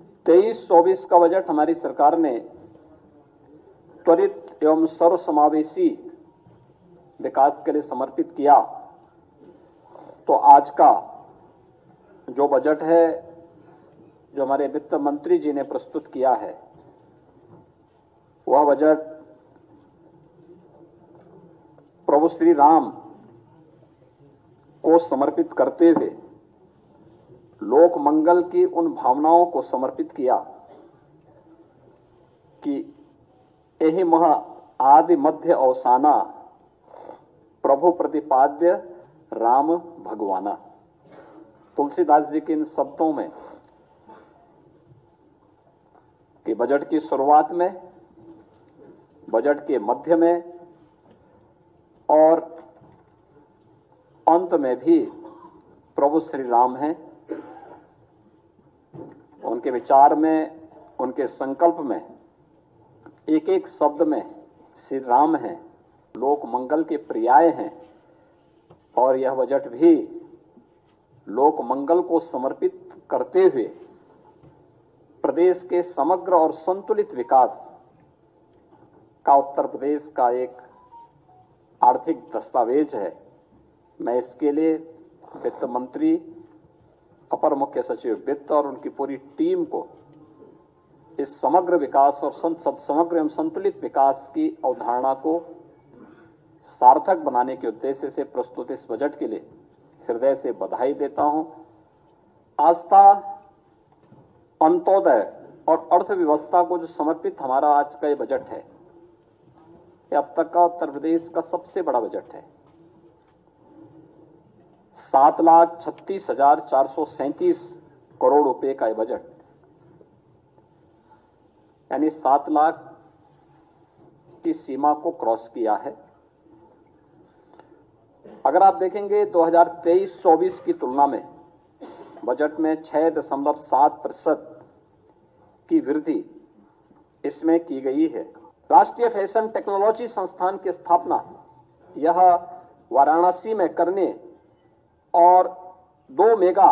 23-24 का बजट हमारी सरकार ने त्वरित एवं सर्वसमावेशी विकास के लिए समर्पित किया, तो आज का जो बजट है, जो हमारे वित्त मंत्री जी ने प्रस्तुत किया है, वह बजट प्रभु श्री राम को समर्पित करते हुए लोक मंगल की उन भावनाओं को समर्पित किया कि एहि मह आदि मध्य अवसाना प्रभु प्रतिपाद्य राम भगवाना। तुलसीदास जी के इन शब्दों में कि बजट की शुरुआत में, बजट के मध्य में और अंत में भी प्रभु श्री राम हैं। उनके विचार में, उनके संकल्प में, एक एक शब्द में श्री राम हैं, लोक मंगल के पर्याय हैं। और यह बजट भी लोक मंगल को समर्पित करते हुए प्रदेश के समग्र और संतुलित विकास का, उत्तर प्रदेश का एक आर्थिक दस्तावेज है। मैं इसके लिए वित्त मंत्री, अपर मुख्य सचिव वित्त और उनकी पूरी टीम को इस समग्र विकास और समग्र एवं संतुलित विकास की अवधारणा को सार्थक बनाने के उद्देश्य से प्रस्तुत इस बजट के लिए हृदय से बधाई देता हूं। आस्था, अंतोदय और अर्थव्यवस्था को जो समर्पित हमारा आज का ये बजट है, ये अब तक का उत्तर प्रदेश का सबसे बड़ा बजट है। 7,36,437 करोड़ रुपए का ये बजट, यानी 7 लाख की सीमा को क्रॉस किया है। अगर आप देखेंगे 2023-24 की तुलना में बजट में 6.7% की वृद्धि इसमें की गई है। राष्ट्रीय फैशन टेक्नोलॉजी संस्थान की स्थापना यह वाराणसी में करने और 2 मेगा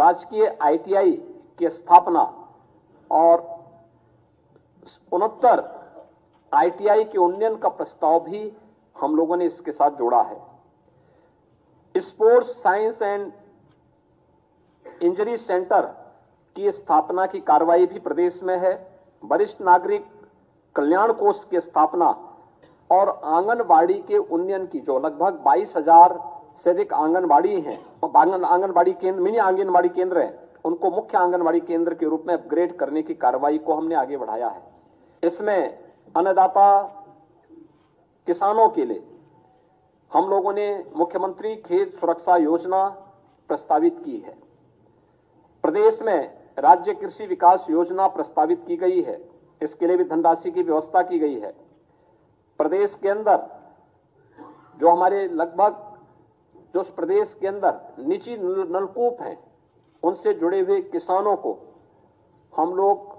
राजकीय ITI की स्थापना और 69 ITI के उन्नयन का प्रस्ताव भी हम लोगों ने इसके साथ जोड़ा है। Sports science and injury centre की स्थापना की कार्रवाई भी प्रदेश में है। वरिष्ठ नागरिक कल्याण कोष की स्थापना और आंगनबाड़ी के उन्नयन की, जो लगभग 22,000 से अधिक आंगनबाड़ी हैं, आंगनबाड़ी केंद्र, मिनी आंगनबाड़ी केंद्र हैं, उनको मुख्य आंगनबाड़ी केंद्र के रूप में अपग्रेड करने की कार्रवाई को हमने आगे बढ़ाया है। इसमें अन्नदाता किसानों के लिए हम लोगों ने मुख्यमंत्री खेत सुरक्षा योजना प्रस्तावित की है। प्रदेश में राज्य कृषि विकास योजना प्रस्तावित की गई है, इसके लिए भी धनराशि की व्यवस्था की गई है। प्रदेश के अंदर जो हमारे लगभग जो प्रदेश के अंदर निजी नलकूप हैं, उनसे जुड़े हुए किसानों को हम लोग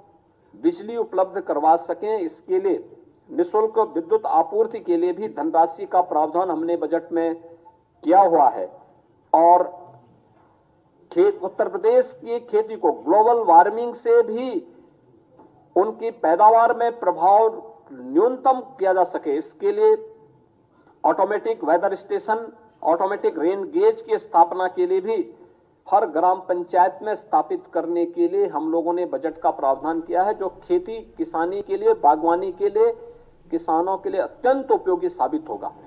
बिजली उपलब्ध करवा सकें, इसके लिए निःशुल्क विद्युत आपूर्ति के लिए भी धनराशि का प्रावधान हमने बजट में किया हुआ है। और उत्तर प्रदेश की खेती को ग्लोबल वार्मिंग से भी उनकी पैदावार में प्रभाव न्यूनतम किया जा सके, इसके लिए automatic weather station, automatic rain gauge की स्थापना के लिए भी हर ग्राम पंचायत में स्थापित करने के लिए हम लोगों ने बजट का प्रावधान किया है, जो खेती किसानी के लिए, बागवानी के लिए, किसानों के लिए अत्यंत उपयोगी साबित होगा।